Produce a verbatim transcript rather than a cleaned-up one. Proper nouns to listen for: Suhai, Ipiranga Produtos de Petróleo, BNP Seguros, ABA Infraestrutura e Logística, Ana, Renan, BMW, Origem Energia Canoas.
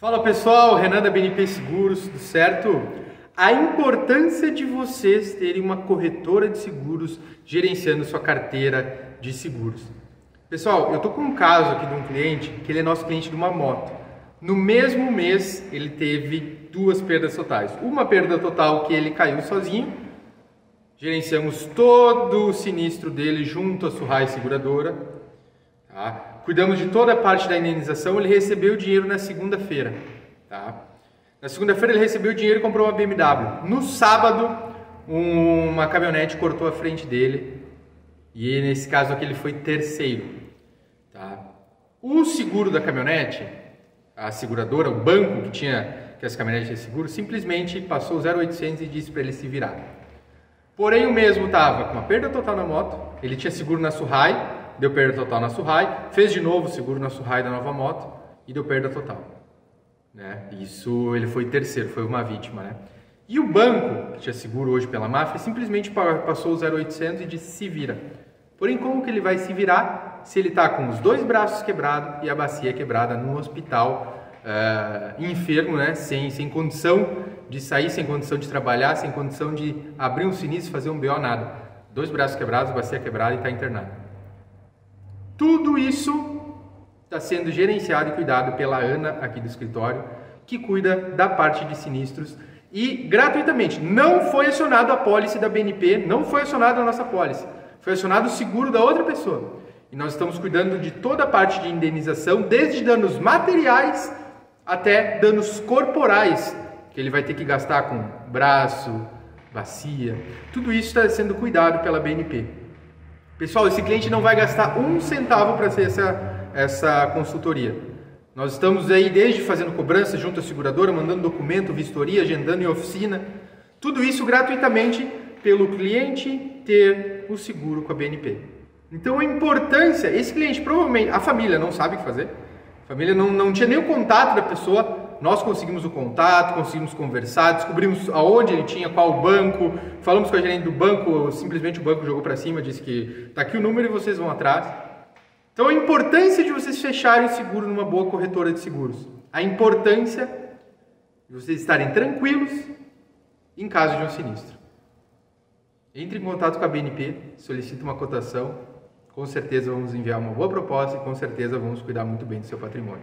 Fala pessoal, Renan da B N P Seguros do Certo. A importância de vocês terem uma corretora de seguros gerenciando sua carteira de seguros. Pessoal, eu tô com um caso aqui de um cliente que ele é nosso cliente de uma moto. No mesmo mês ele teve duas perdas totais. Uma perda total que ele caiu sozinho. Gerenciamos todo o sinistro dele junto à Suhai seguradora. Tá? Cuidamos de toda a parte da indenização. Ele recebeu o dinheiro na segunda-feira. Tá? Na segunda-feira ele recebeu o dinheiro e comprou uma B M W. No sábado uma caminhonete cortou a frente dele. E nesse caso aqui ele foi terceiro. Tá? O seguro da caminhonete, a seguradora, o banco que tinha que as caminhonetes tinham seguro, simplesmente passou zero oitocentos e disse para ele se virar. Porém, o mesmo estava com uma perda total na moto, ele tinha seguro na Suhai, deu perda total na Suhai, fez de novo seguro na Suhai da nova moto e deu perda total. Né? Isso, ele foi terceiro, foi uma vítima. Né? E o banco, que tinha seguro hoje pela máfia, simplesmente passou zero oitocentos e disse se vira. Porém, como que ele vai se virar se ele está com os dois braços quebrados e a bacia quebrada no hospital, uh, enfermo, né? sem, sem condição de sair, sem condição de trabalhar, sem condição de abrir um sinistro, fazer um B O, nada. Dois braços quebrados, bacia quebrada e está internado. Tudo isso está sendo gerenciado e cuidado pela Ana aqui do escritório, que cuida da parte de sinistros e gratuitamente. Não foi acionado a apólice da B N P, não foi acionado a nossa apólice, foi acionado o seguro da outra pessoa. E nós estamos cuidando de toda a parte de indenização, desde danos materiais até danos corporais, que ele vai ter que gastar com braço, bacia. Tudo isso está sendo cuidado pela B N P. Pessoal, esse cliente não vai gastar um centavo para ser essa, essa consultoria. Nós estamos aí desde fazendo cobrança junto à seguradora, mandando documento, vistoria, agendando em oficina. Tudo isso gratuitamente pelo cliente ter o seguro com a B N P. Então a importância, esse cliente provavelmente, a família não sabe o que fazer, a família não, não tinha nem o contato da pessoa, nós conseguimos o contato, conseguimos conversar, descobrimos aonde ele tinha, qual banco, falamos com a gerente do banco, simplesmente o banco jogou para cima, disse que está aqui o número e vocês vão atrás. Então a importância de vocês fecharem o seguro numa boa corretora de seguros, a importância de vocês estarem tranquilos em caso de um sinistro. Entre em contato com a B N P, solicita uma cotação. Com certeza vamos enviar uma boa proposta e com certeza vamos cuidar muito bem do seu patrimônio.